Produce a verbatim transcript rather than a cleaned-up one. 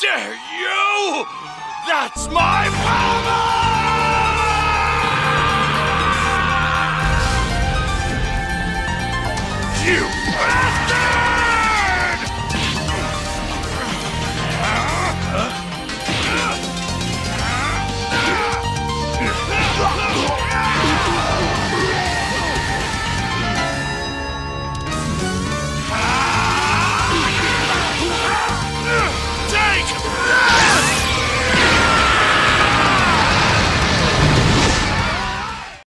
dare you? That's my power! You